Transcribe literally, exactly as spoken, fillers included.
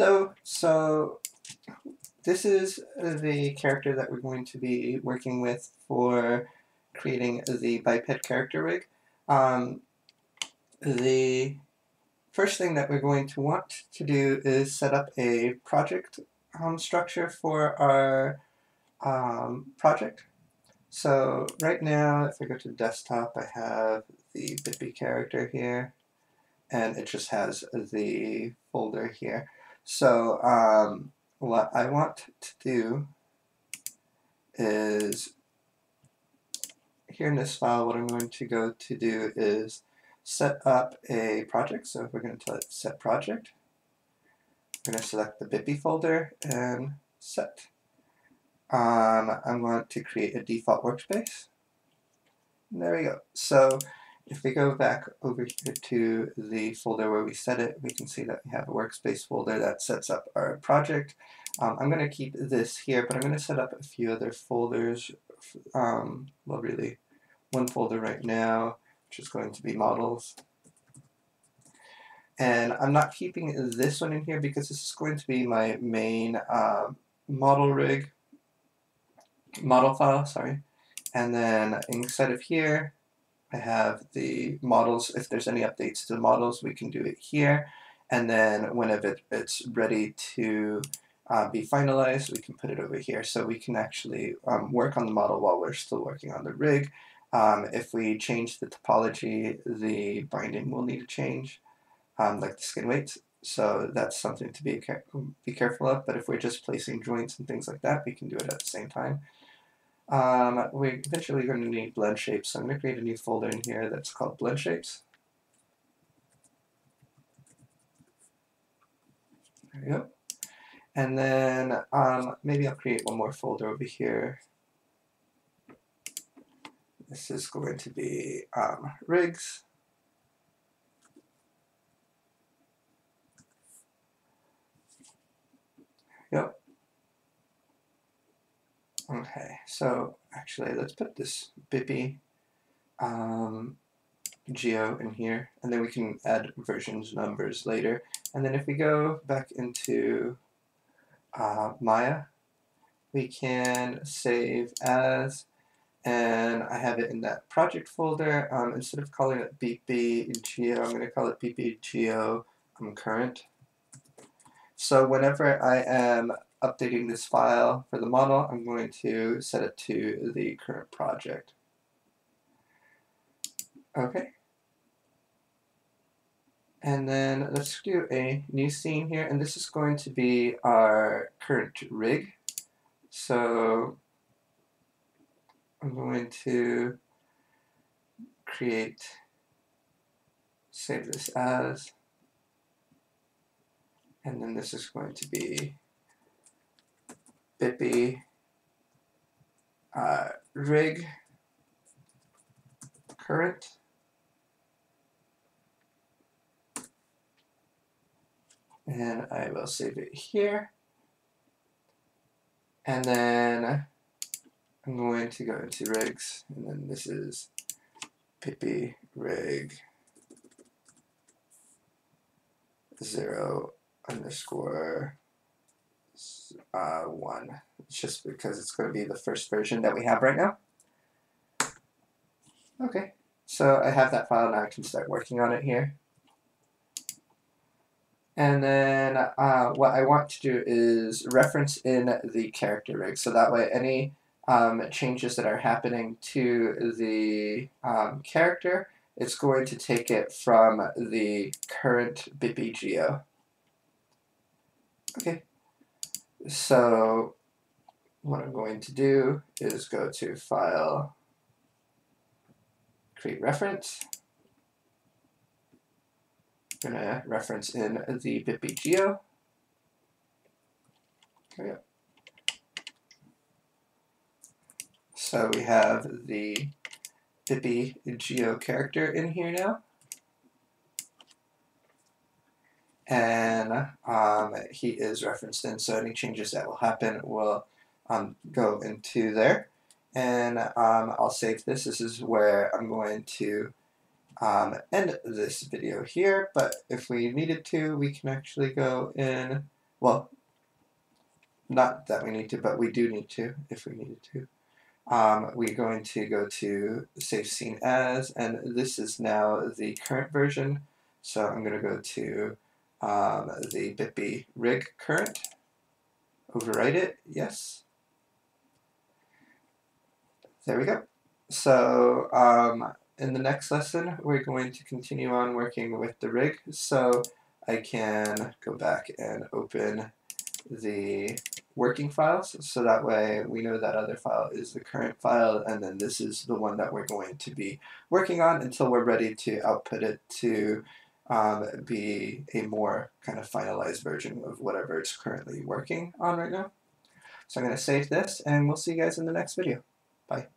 Hello. So this is the character that we're going to be working with for creating the biped character rig. Um, the first thing that we're going to want to do is set up a project um, structure for our um, project. So right now, if I go to the desktop, I have the Bippy character here, and it just has the folder here. So um, what I want to do is, here in this file, what I'm going to go to do is set up a project. So if we're going to tell it set project, I'm going to select the Bippy folder and set. Um, I'm going to create a default workspace. And there we go. So if we go back over here to the folder where we set it, we can see that we have a workspace folder that sets up our project. Um, I'm going to keep this here, but I'm going to set up a few other folders. Um, well, really, one folder right now, which is going to be models. And I'm not keeping this one in here because this is going to be my main uh, model rig. model file, sorry, and then inside of here I have the models. If there's any updates to the models, we can do it here, and then whenever it's ready to uh, be finalized, we can put it over here, so we can actually um, work on the model while we're still working on the rig. Um, if we change the topology, the binding will need to change, um, like the skin weights. So that's something to be be careful of, but if we're just placing joints and things like that, we can do it at the same time. Um, we're eventually going to need blend shapes, so I'm going to create a new folder in here that's called blend shapes. There we go. And then um, maybe I'll create one more folder over here. This is going to be um, rigs. Yep. Okay, so actually let's put this Bippy um, geo in here, and then we can add versions numbers later. And then if we go back into uh, Maya, we can save as, and I have it in that project folder. Um, instead of calling it Bippy geo, I'm going to call it Bippy geo um, current. So whenever I am updating this file for the model, I'm going to set it to the current project. Okay. And then let's do a new scene here, and this is going to be our current rig. So I'm going to create, save this as, and then this is going to be Bippy uh, rig current. And I will save it here. And then I'm going to go into rigs, and then this is Bippy rig zero underscore uh, one. It's just because it's going to be the first version that we have right now. Okay, so I have that file now. I can start working on it here. And then uh, what I want to do is reference in the character rig, so that way any um, changes that are happening to the um, character, it's going to take it from the current Bippy geo. Okay, so what I'm going to do is go to File, Create Reference. I'm going to reference in the Bippy geo. There we go. So we have the Bippy geo character in here now. And um, he is referenced in, so any changes that will happen will um, go into there. And um, I'll save this. This is where I'm going to um, end this video here, but if we needed to, we can actually go in Well, not that we need to, but we do need to if we needed to. Um, we're going to go to save scene as, and this is now the current version. So I'm going to go to um, the bitby rig current, overwrite it, yes. There we go. So um, in the next lesson, we're going to continue on working with the rig. So I can go back and open the working files, so that way we know that other file is the current file, and then this is the one that we're going to be working on until we're ready to output it to um, be a more kind of finalized version of whatever it's currently working on right now. So I'm going to save this, and we'll see you guys in the next video. Bye.